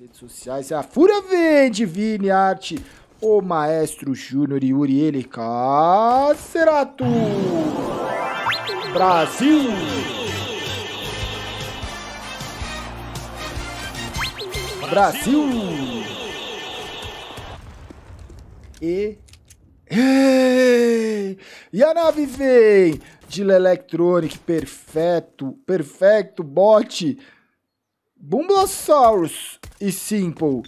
redes sociais, a Fúria vende, Vini, arte, o Maestro Júnior e Uriel Kscerato. Brasil! Brasil! E a NaVi vem de Electronic, Perfecto, Bot, Bumblossaurus e Simple.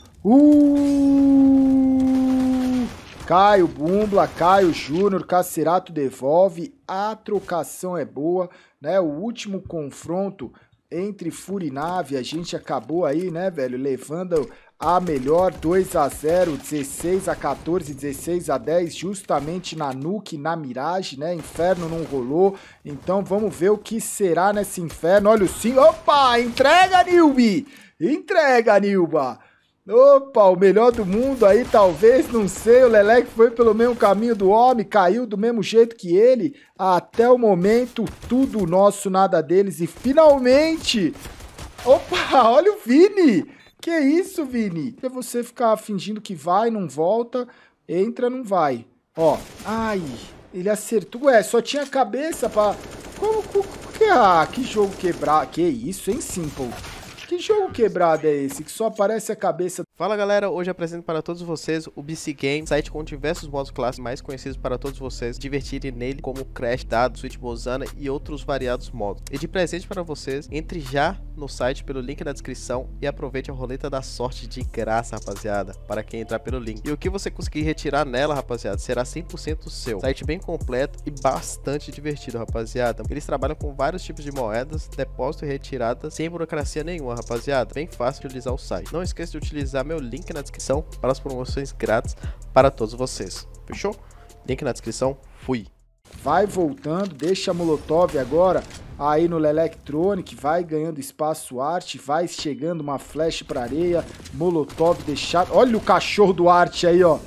Caio Boombl4, Caio Júnior, Kscerato devolve, a trocação é boa, né? O último confronto entre Fúria e NaVi, a gente acabou aí, né, velho, levando a melhor, 2-0, 16-14, 16-10, justamente na Nuke, na Mirage, né? Inferno não rolou, então vamos ver o que será nesse Inferno. Olha o sim, opa, entrega, Nilbe! Entrega, Nilba! Opa, o melhor do mundo aí, talvez, não sei, o Leleque foi pelo mesmo caminho do homem, caiu do mesmo jeito que ele, até o momento, tudo nosso, nada deles, e finalmente, opa, olha o Vini, que isso, Vini, é você ficar fingindo que vai, não volta, entra, não vai, ó, ai, ele acertou, ué, só tinha cabeça pra, que jogo quebrar, que isso, hein, Simple. Que jogo quebrado é esse? Que só aparece a cabeça. Fala galera, hoje apresento para todos vocês o BC Game, site com diversos modos clássicos mais conhecidos para todos vocês divertirem nele, como Crash, Dado, Switch Bozana e outros variados modos. E de presente para vocês, entre já no site pelo link na descrição e aproveite a roleta da sorte de graça, rapaziada, para quem entrar pelo link. E o que você conseguir retirar nela, rapaziada, será 100% seu. Site bem completo e bastante divertido, rapaziada. Eles trabalham com vários tipos de moedas, depósito e retirada, sem burocracia nenhuma, rapaziada, bem fácil de utilizar o site. Não esqueça de utilizar meu link na descrição para as promoções grátis para todos vocês. Fechou? Link na descrição, fui. Vai voltando, deixa a Molotov agora aí no Electronic, vai ganhando espaço arte, vai chegando uma flash para areia, Molotov deixado. Olha o cachorro do arte aí, ó.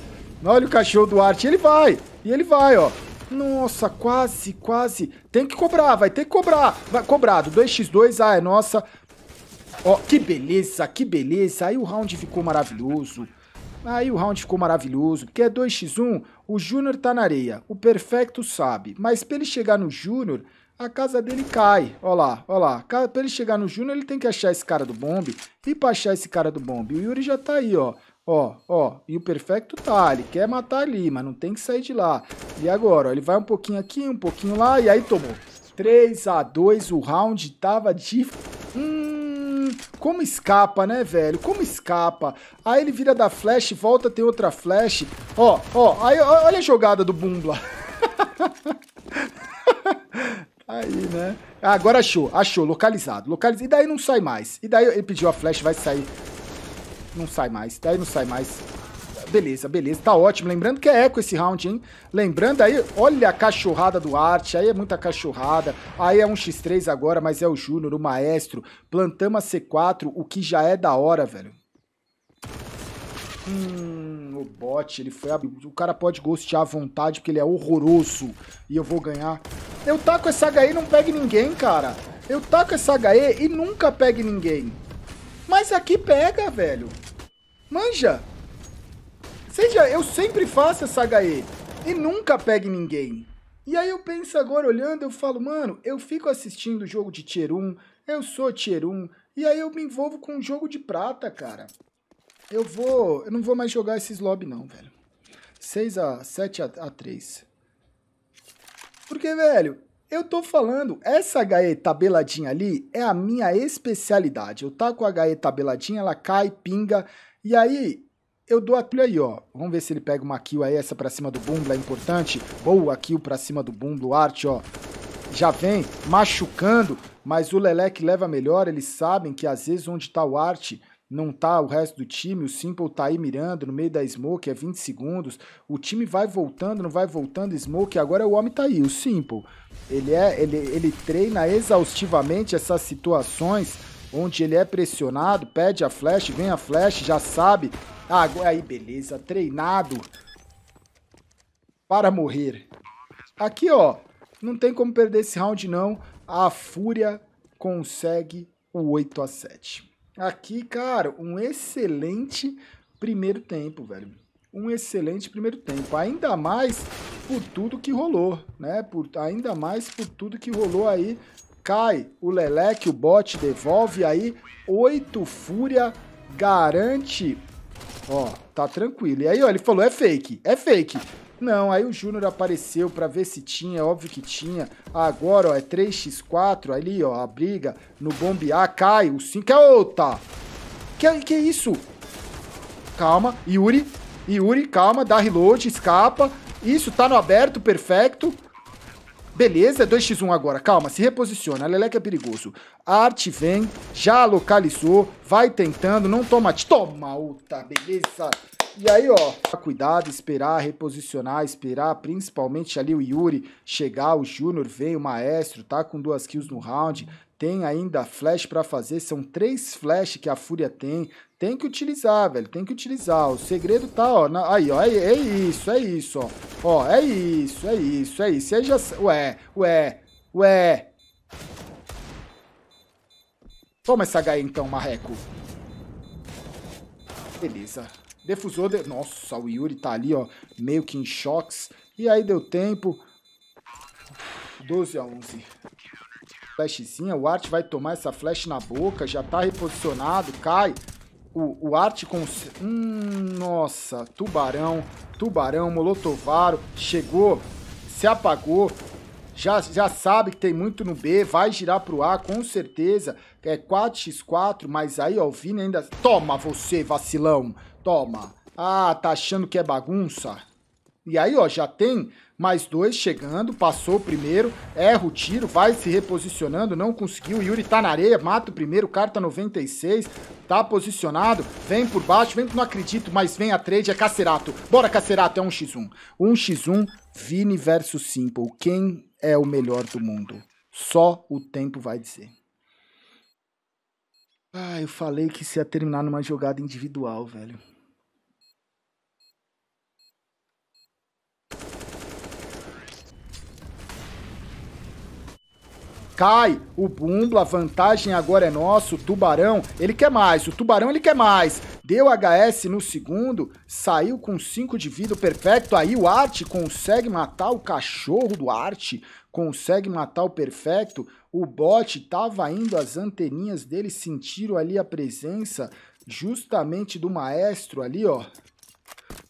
Olha o cachorro do arte, ele vai, e ele vai, ó. Nossa, quase, quase. Tem que cobrar, vai ter que cobrar. Vai, cobrado, 2x2, ah, é nossa. Ó, que beleza, que beleza. Aí o round ficou maravilhoso. Aí o round ficou maravilhoso. Porque é 2x1, o Júnior tá na areia. O Perfecto sabe. Mas pra ele chegar no Júnior, a casa dele cai. Ó lá, ó lá. Pra ele chegar no Júnior, ele tem que achar esse cara do bombe. E pra achar esse cara do bombe, o Yuri já tá aí, ó. Ó, ó. E o Perfecto tá. Ele quer matar ali, mas não tem que sair de lá. E agora, ó. Ele vai um pouquinho aqui, um pouquinho lá. E aí tomou. 3x2, o round tava de... Como escapa, né, velho? Como escapa? Aí ele vira da flash, volta, tem outra flash. Ó, ó, aí, olha a jogada do Boombl4. Aí, né? Agora achou, achou, localizado, localizado. E daí não sai mais. E daí ele pediu a flash, vai sair. Não sai mais, daí não sai mais. Beleza, beleza, tá ótimo. Lembrando que é eco esse round, hein? Lembrando aí, olha a cachorrada do arte, aí é muita cachorrada, aí é 1x3 agora, mas é o Júnior, o Maestro. Plantamos a C4, o que já é da hora, velho. O bot, ele foi... O cara pode ghostear à vontade, porque ele é horroroso. E eu vou ganhar. Eu taco essa HE e não pego ninguém, cara. Eu taco essa HE e nunca pego ninguém. Mas aqui pega, velho. Manja. Seja, eu sempre faço essa HE e nunca pego ninguém. E aí eu penso agora, olhando, eu falo, mano, eu fico assistindo o jogo de Tier 1, eu sou Tier 1, e aí eu me envolvo com um jogo de prata, cara. Eu não vou mais jogar esses lobby não, velho. 7x3. Porque, velho, eu tô falando, essa HE tabeladinha ali é a minha especialidade. Eu taco a HE tabeladinha, ela cai, pinga, e aí... Eu dou a trilha aí, ó. Vamos ver se ele pega uma kill aí, essa pra cima do Boombl4 é importante. Boa kill pra cima do Boombl4, arte, ó. Já vem machucando, mas o Leleque leva melhor. Eles sabem que às vezes onde tá o arte, não tá o resto do time. O Simple tá aí mirando no meio da smoke, é 20 segundos. O time vai voltando, não vai voltando, smoke. Agora o homem tá aí, o Simple. Ele treina exaustivamente essas situações onde ele é pressionado, pede a flash, vem a flash, já sabe... Agora aí, beleza, treinado para morrer. Aqui, ó, não tem como perder esse round, não. A Fúria consegue o 8x7. Aqui, cara, um excelente primeiro tempo, velho. Um excelente primeiro tempo. Ainda mais por tudo que rolou, né? Ainda mais por tudo que rolou aí. Cai o Leleque, o bot devolve aí. 8 Fúria garante. Ó, tá tranquilo. E aí, ó, ele falou, é fake, é fake. Não, aí o Júnior apareceu pra ver se tinha, óbvio que tinha. Agora, ó, é 3x4 ali, ó, a briga no bombear. Cai, o 5 é outra. Que isso? Calma, Yuri. Yuri, calma, dá reload, escapa. Isso, tá no aberto, perfeito. Beleza, é 2x1 agora. Calma, se reposiciona. A Leleque é perigoso. A arte vem, já localizou, vai tentando, não toma. Toma, outra, beleza. E aí, ó, cuidado, esperar, reposicionar, esperar, principalmente ali o Yuri chegar, o Júnior vem, o Maestro, tá com 2 kills no round, tem ainda flash pra fazer, são 3 flash que a Fúria tem, tem que utilizar, velho, tem que utilizar, o segredo tá, ó, na... aí, ó, é isso, ó, ó, é isso, aí já, ué, toma essa HE então, marreco, beleza. Defusou, nossa, o Yuri tá ali, ó, meio que em choques. E aí deu tempo. 12x11. Flashzinha, o Art vai tomar essa flash na boca, já tá reposicionado, cai. O Art com... nossa, tubarão, molotovaro, chegou, se apagou. Já sabe que tem muito no B, vai girar pro A, com certeza. É 4x4, mas aí, ó, o Vini ainda... Toma você, vacilão! Toma. Ah, tá achando que é bagunça? E aí, ó, já tem mais 2 chegando. Passou o primeiro. Erra o tiro. Vai se reposicionando. Não conseguiu. O Yuri tá na areia. Mata o primeiro. Carta 96. Tá posicionado. Vem por baixo. Vem, não acredito, mas vem a trade. É Kscerato. Bora, Kscerato. É 1x1. 1x1. Vini versus Simple. Quem é o melhor do mundo? Só o tempo vai dizer. Ah, eu falei que isso ia terminar numa jogada individual, velho. Cai o Boombl, a vantagem agora é nossa. O Tubarão, ele quer mais. O Tubarão, ele quer mais. Deu HS no segundo, saiu com 5 de vida, perfeito. Aí o Art consegue matar o cachorro do Art, consegue matar o perfeito. O bot tava indo, as anteninhas dele sentiram ali a presença justamente do Maestro ali, ó.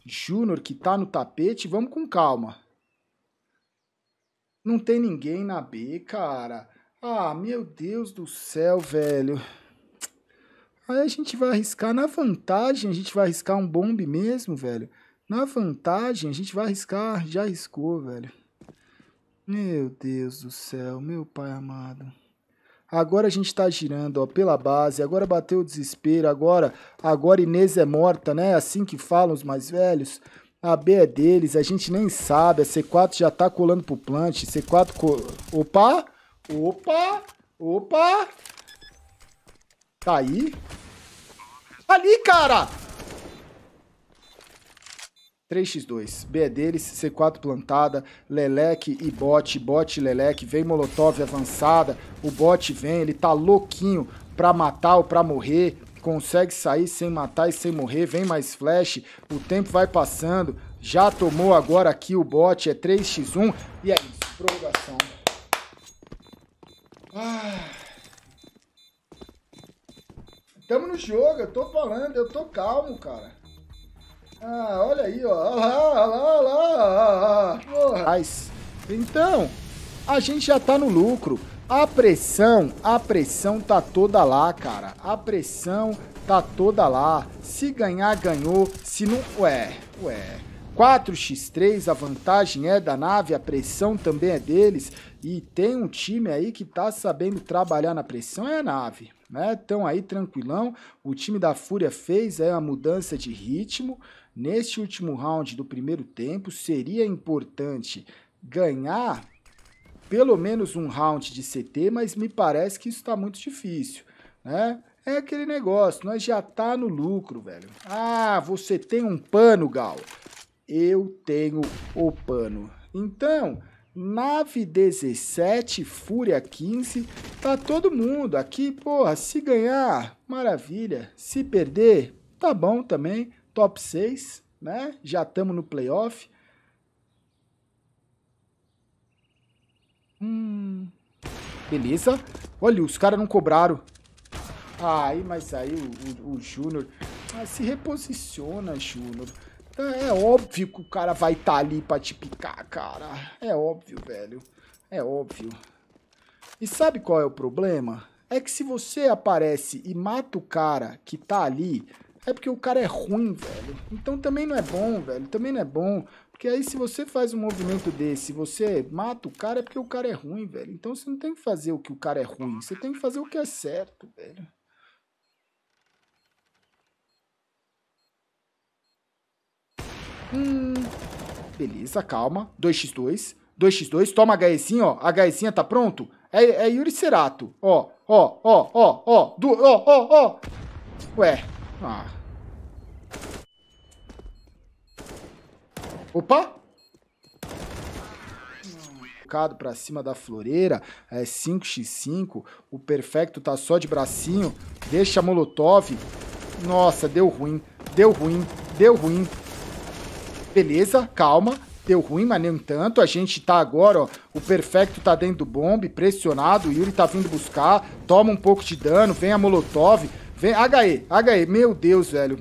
Júnior que tá no tapete, vamos com calma. Não tem ninguém na B, cara. Ah, meu Deus do céu, velho. Aí a gente vai arriscar na vantagem, a gente vai arriscar um bomb mesmo, velho. Na vantagem, a gente vai arriscar, já arriscou, velho. Meu Deus do céu, meu pai amado. Agora a gente tá girando, ó, pela base, agora bateu o desespero, agora Inês é morta, né? Assim que falam os mais velhos. A B é deles, a gente nem sabe, a C4 já tá colando pro plant, C4 Opa! Tá aí? Ali, cara! 3x2, B é deles, C4 plantada, Leleque e bot Leleque, vem Molotov avançada, o bot vem, ele tá louquinho pra matar ou pra morrer, consegue sair sem matar e sem morrer, vem mais flash, o tempo vai passando, já tomou agora aqui o bot, é 3x1, e é isso, prorrogação. Ah. Tamo no jogo, eu tô falando, eu tô calmo, cara. Ah, olha aí, ó, olha lá. Então, a gente já tá no lucro. A pressão tá toda lá, cara. A pressão tá toda lá. Se ganhar, ganhou. Se não... Ué. 4x3, a vantagem é da NaVi, a pressão também é deles. E tem um time aí que tá sabendo trabalhar na pressão, é a NaVi, né? Tão aí tranquilão. O time da Fúria fez aí uma mudança de ritmo. Neste último round do primeiro tempo, seria importante ganhar... pelo menos um round de CT, mas me parece que isso está muito difícil, né? É aquele negócio, nós já tá no lucro, velho. Ah, você tem um pano, Gal? Eu tenho o pano. Então, NaVi 17, Fúria 15, tá todo mundo aqui, porra, se ganhar, maravilha, se perder, tá bom também, top 6, né, já estamos no playoff. Beleza, olha, os caras não cobraram, aí, mas aí o Júnior, se reposiciona, Júnior. É óbvio que o cara vai estar ali pra te picar, cara. É óbvio, velho. É óbvio. E sabe qual é o problema? É que se você aparece e mata o cara que tá ali, é porque o cara é ruim, velho. Então também não é bom, velho. Também não é bom. Porque aí se você faz um movimento desse, você mata o cara, é porque o cara é ruim, velho. Então você não tem que fazer o que o cara é ruim. Você tem que fazer o que é certo, velho. Beleza, calma. 2x2. 2x2. Toma HEzinho, ó. HEzinha tá pronto? É Yuri Kscerato. Ó, ó, ó, ó, ó. Ó, ó, ó. Ué. Ah. Opa. Focado pra cima da floreira. É 5x5. O Perfecto tá só de bracinho. Deixa a Molotov. Nossa, deu ruim. Deu ruim. Deu ruim. Beleza, calma, deu ruim, mas nem tanto, a gente tá agora, ó, o Perfecto tá dentro do bombe, pressionado, o Yuri tá vindo buscar, toma um pouco de dano, vem a Molotov, vem, HE, meu Deus, velho,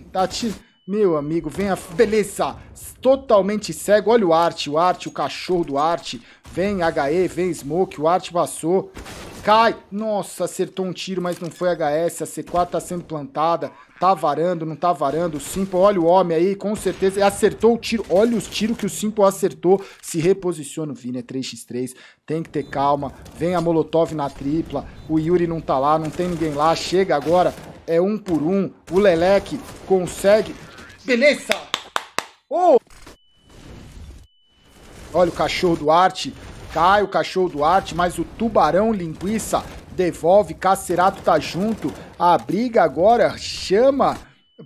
meu amigo, vem a, beleza, totalmente cego, olha o Art, o cachorro do Art, vem HE, vem Smoke, o Art passou, cai, nossa, acertou um tiro, mas não foi HS, a C4 tá sendo plantada, tá varando, não tá varando, o Simple, olha o homem aí, com certeza, acertou o tiro, olha os tiros que o Simple acertou, se reposiciona o Vini, é 3x3, tem que ter calma, vem a Molotov na tripla, o Yuri não tá lá, não tem ninguém lá, chega agora, é 1 por 1, o Leleque consegue, beleza, oh! Olha o cachorro do Art, cai o cachorro do Arte, mas o Tubarão Linguiça devolve, Kscerato tá junto, a briga agora chama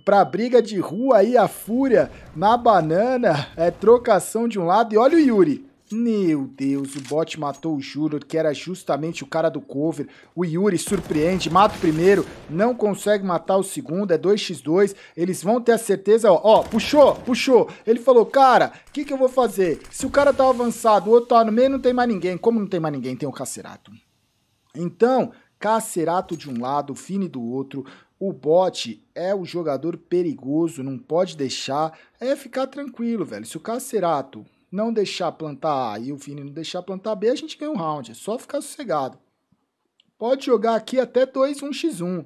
pra briga de rua aí a Fúria na banana, é trocação de um lado e olha o Yuri. Meu Deus, o bot matou o Júnior, que era justamente o cara do cover. O Yuri surpreende, mata o primeiro, não consegue matar o segundo, é 2x2. Eles vão ter a certeza, ó, puxou. Ele falou, cara, o que eu vou fazer? Se o cara tá avançado, o outro tá no meio, não tem mais ninguém. Como não tem mais ninguém? Tem o Kscerato. Então, Kscerato de um lado, Vini do outro. O bot é o jogador perigoso, não pode deixar. É ficar tranquilo, velho. Se o Kscerato não deixar plantar A e o Vini não deixar plantar B, a gente ganha um round. É só ficar sossegado. Pode jogar aqui até 2-1x1.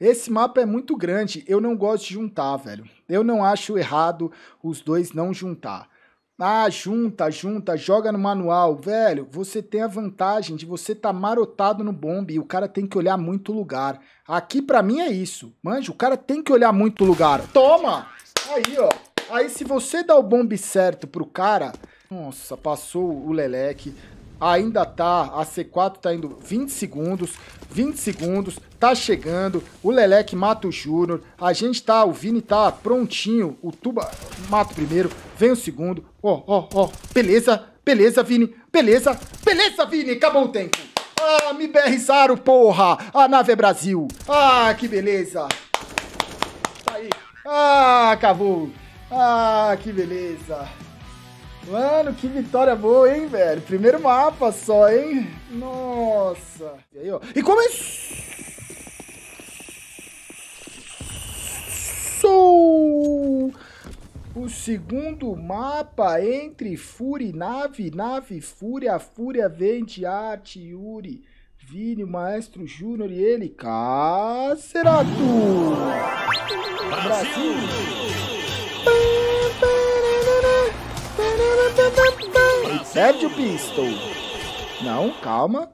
Esse mapa é muito grande. Eu não gosto de juntar, velho. Eu não acho errado os dois não juntar. Ah, junta, joga no manual. Velho, você tem a vantagem de você estar marotado no bombe e o cara tem que olhar muito lugar. Aqui, pra mim, é isso. Manja, o cara tem que olhar muito lugar. Toma! Aí, ó. Aí se você dá o bombe certo pro cara, nossa, passou o Leleque, ainda tá, a C4 tá indo 20 segundos, tá chegando, o Leleque mata o Júnior, a gente tá, o Vini tá prontinho, o Tuba mata o primeiro, vem o segundo, ó, beleza Vini, acabou o tempo, ah, me berrizaram, porra, a NaVi é Brasil, ah, que beleza, tá aí, ah, acabou. Ah, que beleza. Mano, que vitória boa, hein, velho? Primeiro mapa só, hein? Nossa. E aí, ó. E começou o segundo mapa entre Fúria e NaVi. NaVi, Fúria. A Fúria vem de Arte, Yuri, Vini, o Maestro Júnior e ele, Kscerato. Brasil. Perde o pistol. Não,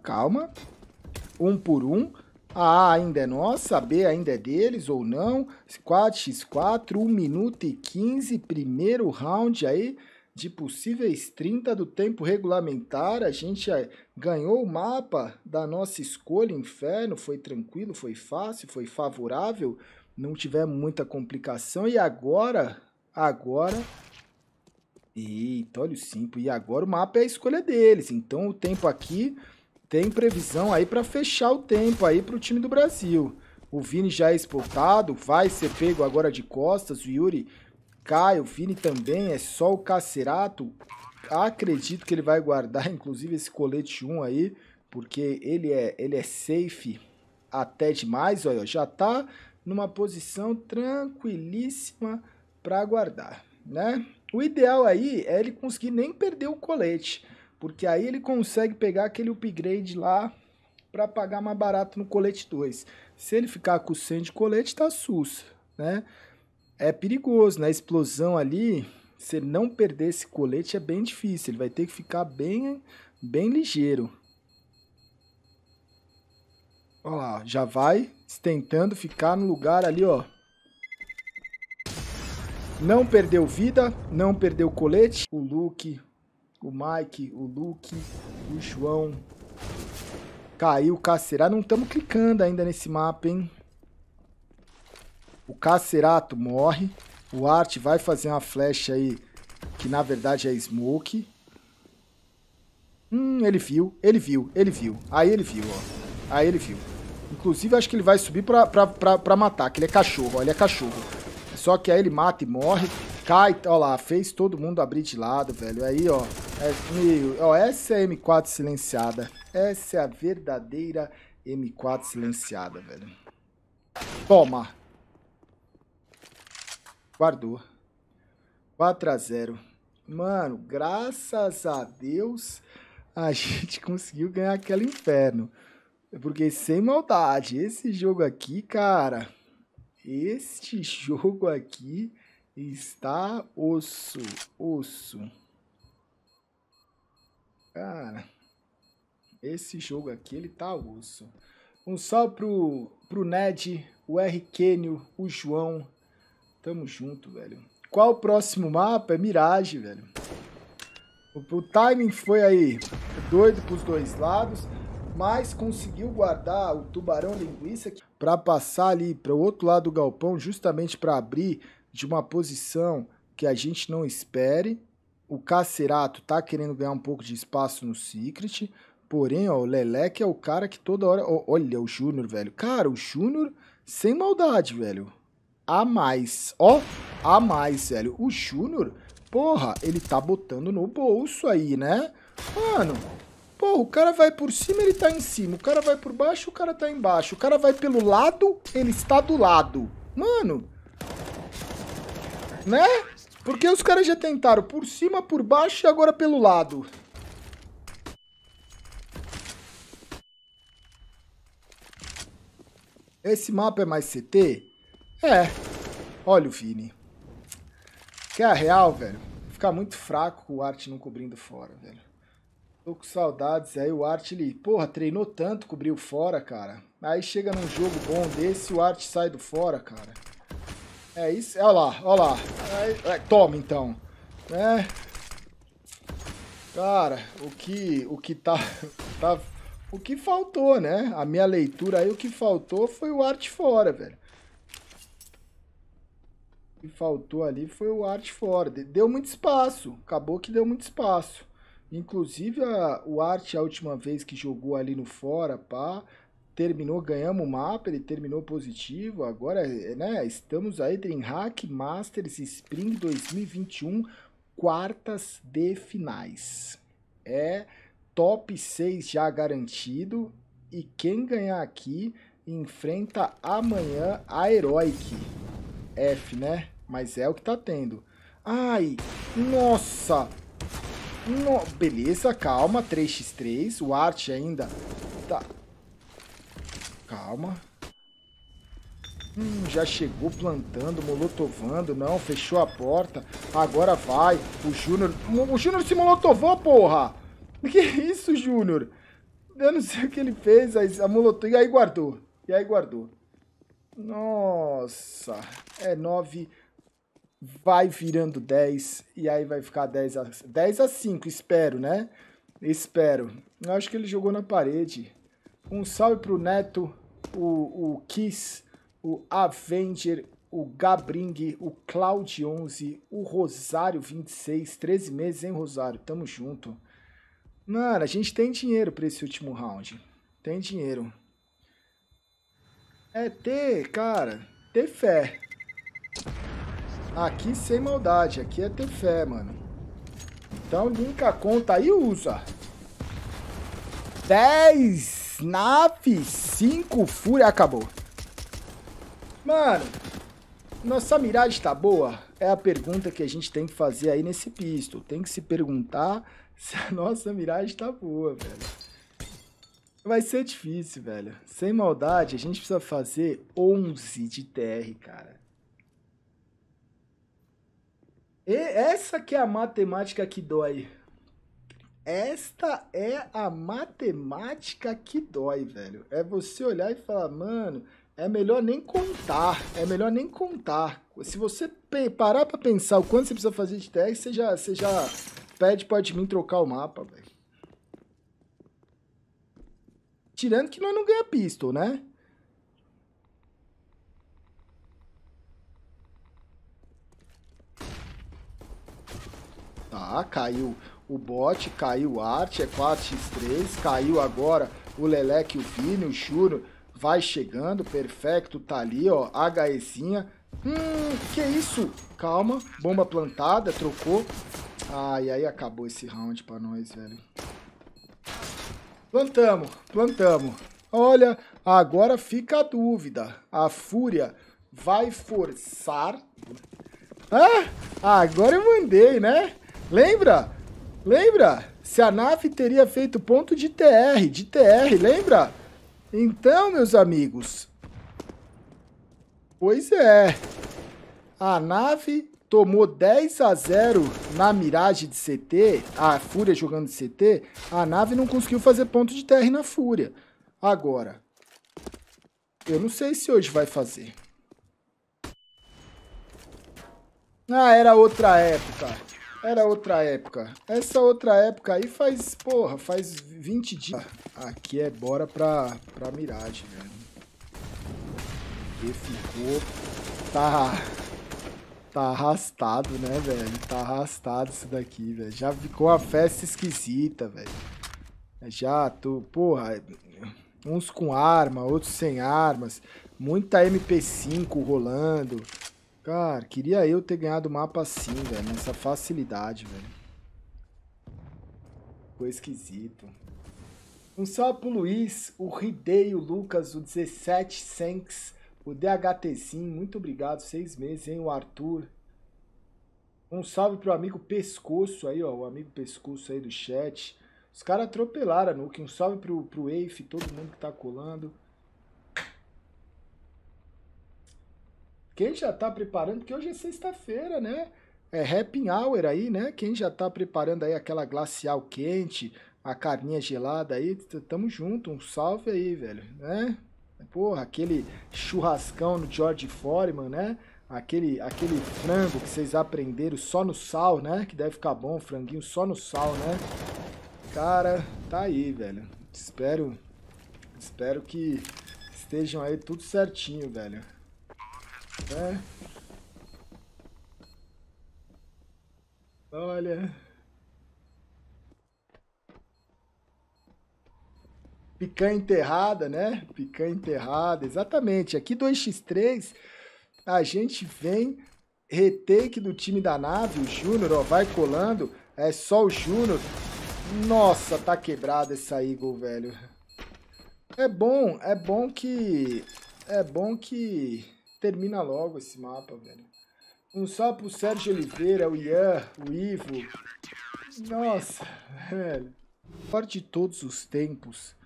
calma. 1 por 1. A ainda é nossa, a B ainda é deles ou não. 4x4, 1 minuto e 15. Primeiro round aí de possíveis 30 do tempo regulamentar. A gente ganhou o mapa da nossa escolha, Inferno. Foi tranquilo, foi fácil, foi favorável. Não tivemos muita complicação. E agora... Eita, olha o Simple. E agora o mapa é a escolha deles. Então o tempo aqui tem previsão aí para fechar o tempo aí para o time do Brasil. O Vini já é exportado, vai ser pego agora de costas. O Yuri cai, o Vini também, é só o Kscerato. Acredito que ele vai guardar, inclusive, esse colete 1 aí, porque ele é safe até demais. Olha, já tá numa posição tranquilíssima para guardar, né? O ideal aí é ele conseguir nem perder o colete, porque aí ele consegue pegar aquele upgrade lá para pagar mais barato no colete 2. Se ele ficar com 100 de colete, tá sus, né? É perigoso, né? A explosão ali, se ele não perder esse colete é bem difícil, ele vai ter que ficar bem ligeiro. Olha lá, já vai tentando ficar no lugar ali, ó. Não perdeu vida, não perdeu colete. O Luke, o Mike, o Luke, o João. Caiu o Kscerato. Não estamos clicando ainda nesse mapa, hein? O Kscerato morre. O Art vai fazer uma flecha aí, que na verdade é smoke. Ele viu, ele viu, ele viu. Aí ele viu, ó. Aí ele viu. Inclusive, acho que ele vai subir pra matar, que ele é cachorro, ó. Ele é cachorro. Só que aí ele mata e morre. Cai, ó lá, fez todo mundo abrir de lado, velho. Aí, ó, essa é a M4 silenciada. Essa é a verdadeira M4 silenciada, velho. Toma. Guardou. 4 a 0. Mano, graças a Deus a gente conseguiu ganhar aquele inferno. Porque sem maldade, esse jogo aqui, cara, este jogo aqui está osso, osso. Cara, esse jogo aqui, ele tá osso. Um salve pro Ned, o R. Kenio, o João. Tamo junto, velho. Qual o próximo mapa? É Mirage, velho. O timing foi aí doido pros dois lados, mas conseguiu guardar o Tubarão Linguiça para passar ali para o outro lado do galpão, justamente para abrir de uma posição que a gente não espere. O Kscerato tá querendo ganhar um pouco de espaço no Secret, porém, ó, o Leleque é o cara que toda hora... Ó, olha o Júnior, velho. Cara, o Júnior, sem maldade, velho. A mais, ó, a mais, velho. O Júnior, porra, ele tá botando no bolso aí, né? Mano, porra, o cara vai por cima, ele tá em cima. O cara vai por baixo, o cara tá embaixo. O cara vai pelo lado, ele está do lado. Mano, né? Porque os caras já tentaram por cima, por baixo e agora pelo lado. Esse mapa é mais CT? É, olha o Vini. Que é a real, velho. Fica muito fraco com o Art não cobrindo fora, velho. Tô com saudades. Aí o Art, ele, porra, treinou tanto, cobriu fora, cara. Aí chega num jogo bom desse, o Art sai do fora, cara. É isso, olha lá, olha lá. É, toma, então. É. Cara, o que faltou, né? A minha leitura aí, o que faltou foi o Art fora, velho. O que faltou ali foi o Art fora. Deu muito espaço. Acabou que deu muito espaço. Inclusive, o Art, a última vez que jogou ali no fora, pá, terminou, ganhamos o mapa, ele terminou positivo. Agora, né, estamos aí, Dreamhack Masters Spring 2021, quartas de finais. É top 6 já garantido. E quem ganhar aqui enfrenta amanhã a Heroic. F, né? Mas é o que tá tendo. Ai, nossa! Beleza, calma. 3x3. O Art ainda tá... Calma. Já chegou plantando, molotovando. Não, fechou a porta. Agora vai. O Júnior... O Júnior se molotovou, porra! Que isso, Júnior? Eu não sei o que ele fez. A molotov... E aí guardou. E aí guardou. Nossa, é 9, vai virando 10, e aí vai ficar 10 a 5, espero, né? Espero. Eu acho que ele jogou na parede. Um salve pro Neto, o Kiss, o Avenger, o Gabring, o Cloud11, o Rosário 26, 13 meses, hein, Rosário? Tamo junto. Mano, a gente tem dinheiro pra esse último round. Tem dinheiro. É ter, cara, ter fé. Aqui sem maldade, aqui é ter fé, mano. Então linka a conta aí e usa. 10 NaVi, 5 Fúria, acabou. Mano, nossa miragem tá boa? É a pergunta que a gente tem que fazer aí nesse pistol. Tem que se perguntar se a nossa miragem tá boa, velho. Vai ser difícil, velho. Sem maldade, a gente precisa fazer 11 de TR, cara. E essa que é a matemática que dói. Esta é a matemática que dói, velho. É você olhar e falar, mano, é melhor nem contar. É melhor nem contar. Se você parar pra pensar o quanto você precisa fazer de TR, você já pede pro admin trocar o mapa, velho. Tirando que nós não ganhamos pistol, né? Tá, caiu o bot, caiu o arte, é 4x3, caiu agora o Leleque, o Vini, o Júnior, vai chegando, Perfecto, tá ali, ó, HEzinha. Que isso? Calma, bomba plantada, trocou. Ai, aí acabou esse round pra nós, velho. Plantamos. Olha, agora fica a dúvida. A Fúria vai forçar... Ah, agora eu mandei, né? Lembra? Se a NaVi teria feito ponto de TR, lembra? Então, meus amigos... Pois é. A NaVi tomou 10 a 0 na miragem de CT, a Fúria jogando de CT, a NaVi não conseguiu fazer ponto de TR na Fúria. Agora, eu não sei se hoje vai fazer. Ah, era outra época. Essa outra época aí faz, porra, faz 20 dias. Aqui é bora pra miragem, velho. E ficou... Tá arrastado, né, velho? Tá arrastado isso daqui, velho. Já ficou uma festa esquisita, velho. Já tô... Porra, uns com arma, outros sem armas. Muita MP5 rolando. Cara, queria eu ter ganhado o mapa assim, velho. Nessa facilidade, velho. Ficou esquisito. Um salve pro Luiz, o Ridei, o Lucas, o 17 Sanks... O DHTzinho, muito obrigado, 6 meses, hein, o Arthur. Um salve pro amigo Pescoço aí, ó, o amigo Pescoço aí do chat. Os caras atropelaram a Nuke, um salve pro Eif, todo mundo que tá colando. Quem já tá preparando, porque hoje é sexta-feira, né? É happy hour aí, né? Quem já tá preparando aí aquela glacial quente, a carninha gelada aí, tamo junto, um salve aí, velho, né? Porra, aquele churrascão no George Foreman, né? Aquele frango que vocês aprenderam só no sal, né? Que deve ficar bom, franguinho só no sal, né? Cara, tá aí, velho. Espero que estejam aí tudo certinho, velho. É. Olha... Picanha enterrada, né? Picanha enterrada, exatamente. Aqui 2x3, a gente vem retake do time da NaVi. O Júnior, ó, vai colando. É só o Júnior. Nossa, tá quebrada essa Eagle, velho. É bom que termina logo esse mapa, velho. Um salve pro Sérgio Oliveira, o Ian, o Ivo. Nossa, velho. Forte de todos os tempos.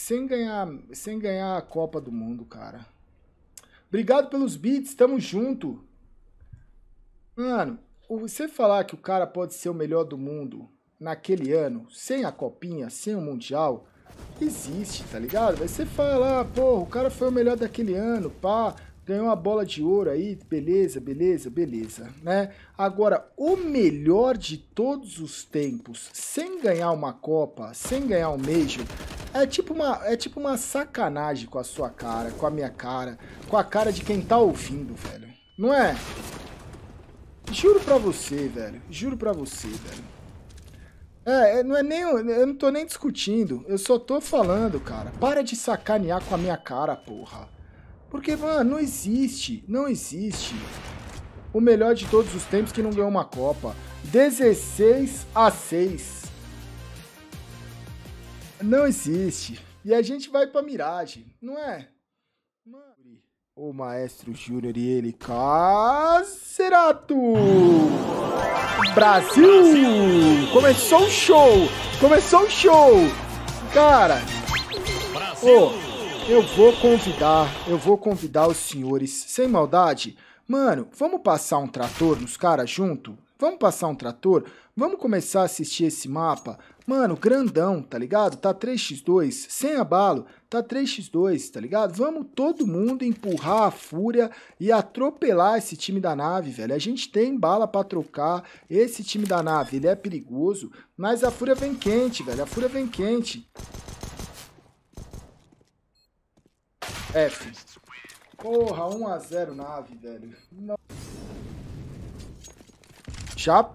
Sem ganhar a Copa do Mundo, cara. Obrigado pelos beats, tamo junto. Mano, você falar que o cara pode ser o melhor do mundo naquele ano, sem a copinha, sem o Mundial, existe, tá ligado? Vai você falar, porra, o cara foi o melhor daquele ano, pá, ganhou a bola de ouro aí, beleza, né? Agora, o melhor de todos os tempos, sem ganhar uma Copa, sem ganhar um Major... É tipo uma sacanagem com a sua cara, com a minha cara, com a cara de quem tá ouvindo, velho. Não é? Juro pra você, velho. Juro pra você, velho. Não é nem... Eu não tô nem discutindo. Eu só tô falando, cara. Para de sacanear com a minha cara, porra. Porque, mano, não existe. Não existe o melhor de todos os tempos que não ganhou uma Copa. 16-6. Não existe. E a gente vai pra Mirage, não é? Mano. O Maestro Júnior e ele... Kscerato! Brasil! Começou o show! Começou o show! Cara... Oh, eu vou convidar os senhores, sem maldade... Mano, vamos passar um trator nos caras junto? Vamos passar um trator? Vamos começar a assistir esse mapa? Mano, grandão, tá ligado? Tá 3x2, sem abalo, tá 3x2, tá ligado? Vamos todo mundo empurrar a Fúria e atropelar esse time da NaVi, velho. A gente tem bala pra trocar, esse time da NaVi, ele é perigoso, mas a Fúria vem quente, velho, a Fúria vem quente. F. Porra, 1x0 NaVi, velho. Não.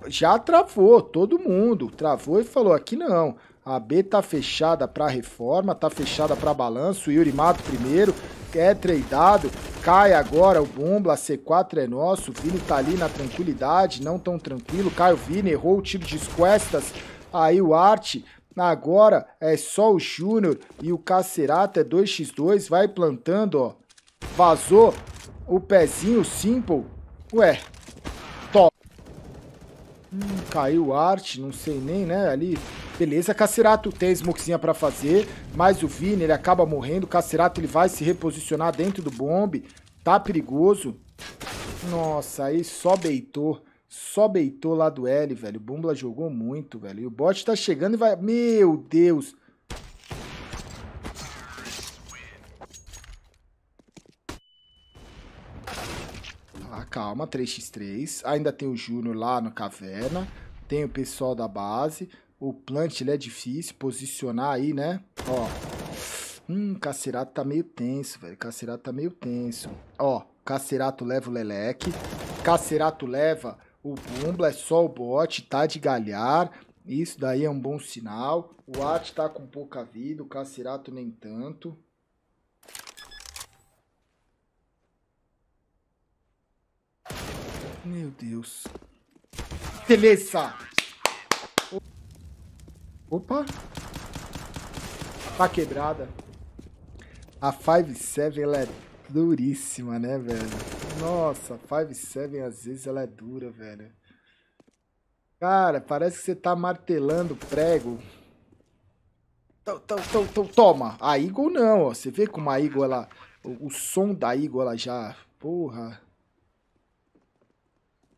Já travou, todo mundo travou e falou, aqui não, a B tá fechada pra reforma, tá fechada pra balanço, o Yuri mata o primeiro, é tradeado, cai agora o Boombl, a C4 é nosso, o Vini tá ali na tranquilidade, não tão tranquilo, cai o Vini, errou o tiro de costas, aí o Art, agora é só o Júnior e o Kscerato é 2x2, vai plantando, ó, vazou o pezinho, o Simple, ué. Caiu arte, não sei nem, né, ali. Beleza, Kscerato tem smokezinha pra fazer, mas o Vini, ele acaba morrendo, o Kscerato, ele vai se reposicionar dentro do bombe, tá perigoso. Nossa, aí só beitou lá do L, velho, o Boombl jogou muito, velho, e o bot tá chegando e vai, meu Deus. Calma, 3x3, ainda tem o Júnior lá na caverna, tem o pessoal da base, o plant ele é difícil, posicionar aí, né, ó, Kscerato tá meio tenso, velho, Kscerato tá meio tenso, ó, Kscerato leva o Leleque, Kscerato leva o Boombl, é só o bot, tá de galhar, isso daí é um bom sinal, o At tá com pouca vida, o Kscerato nem tanto. Meu Deus. Beleza. Opa. Tá quebrada. A 5-7 ela é duríssima, né, velho? Nossa, 5-7 às vezes ela é dura, velho. Cara, parece que você tá martelando prego. Toma. A Eagle não, ó. Você vê como a Eagle, ela... O som da Eagle, ela já... Porra.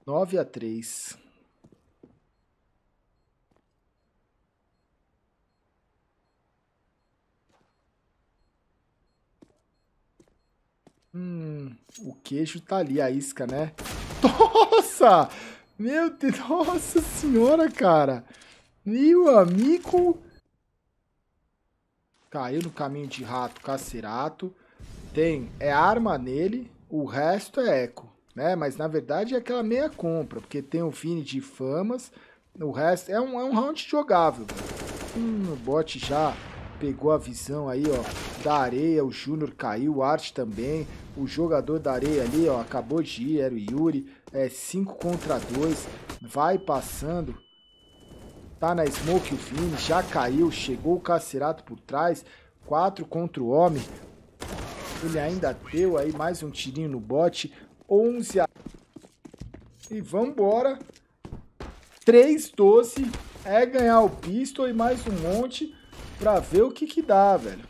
9x3. O queijo tá ali, a isca, né? Nossa! Meu Deus, nossa senhora, cara! Meu amigo! Caiu no caminho de rato, Kscerato. Tem, é arma nele, o resto é eco. Né? Mas, na verdade, é aquela meia compra, porque tem o Vini de famas, o resto... É um round jogável. O bot já pegou a visão aí, ó, da areia, o Júnior caiu, o Art também, o jogador da areia ali, ó, acabou de ir, era o Yuri, é 5 contra 2, vai passando, tá na smoke o Vini, já caiu, chegou o Kscerato por trás, 4 contra o homem, ele ainda deu aí mais um tirinho no bot, 11x. E vambora. 3-12. É ganhar o pistol e mais um monte pra ver o que dá, velho.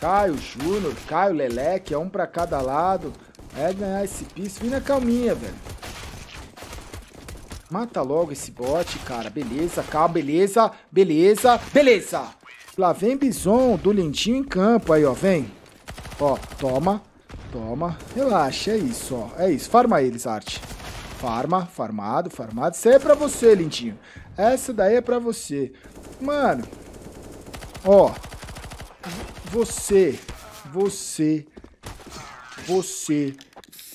Caio Júnior, Caio Leleque, é um pra cada lado. É ganhar esse pistol. Vem na calminha, velho. Mata logo esse bot, cara. Beleza, calma, beleza, beleza, beleza. Lá vem Bison do lindinho em campo aí, ó. Vem. Ó, toma, relaxa, é isso, ó, é isso, farma eles, Arte. Farma, farmado, farmado. Isso aí é pra você, lindinho. Essa daí é pra você. Mano, ó. Você.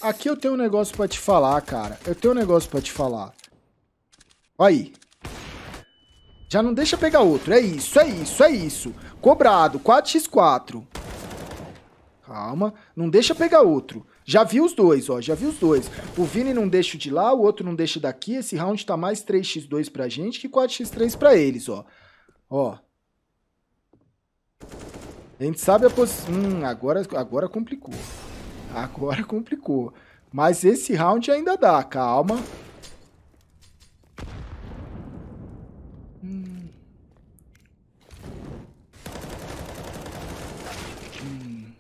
Aqui eu tenho um negócio pra te falar, cara. Aí. Já não deixa pegar outro. É isso. Cobrado, 4x4. Calma. Não deixa pegar outro. Já vi os dois, ó. O Vini não deixa de lá, o outro não deixa daqui. Esse round tá mais 3x2 pra gente que 4x3 pra eles, ó. Ó. A gente sabe a posição... agora complicou. Mas esse round ainda dá. Calma.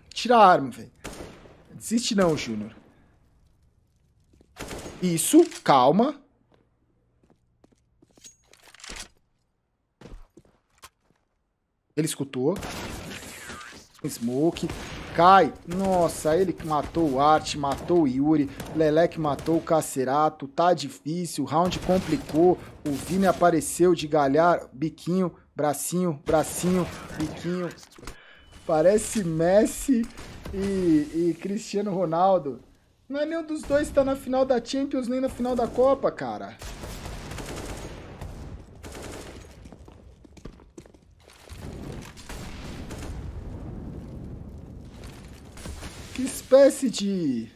Tira a arma, velho. Desiste não, Júnior. Isso, calma. Ele escutou. Smoke. Cai. Nossa, ele matou o Art, matou o Yuri. Leleque matou o Kscerato. Tá difícil, o round complicou. O Vini apareceu de galhar. Biquinho, bracinho, bracinho, biquinho. Parece Messi e Cristiano Ronaldo. Não é nenhum dos dois que tá na final da Champions nem na final da Copa, cara. Que espécie de...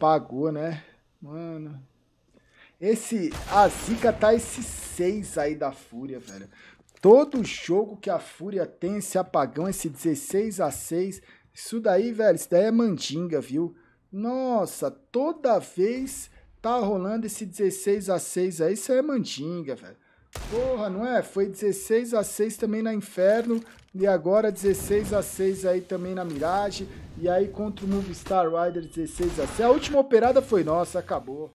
Pagou, né? Mano... A zica tá esse 6 aí da Fúria, velho. Todo jogo que a Fúria tem esse apagão, esse 16x6, isso daí, velho, isso daí é mandinga, viu? Nossa, toda vez tá rolando esse 16x6 aí, isso aí é mandinga, velho. Porra, não é? Foi 16x6 também na Inferno, e agora 16x6 aí também na Mirage, e aí contra o Movistar Rider 16x6. A última operada foi nossa, acabou.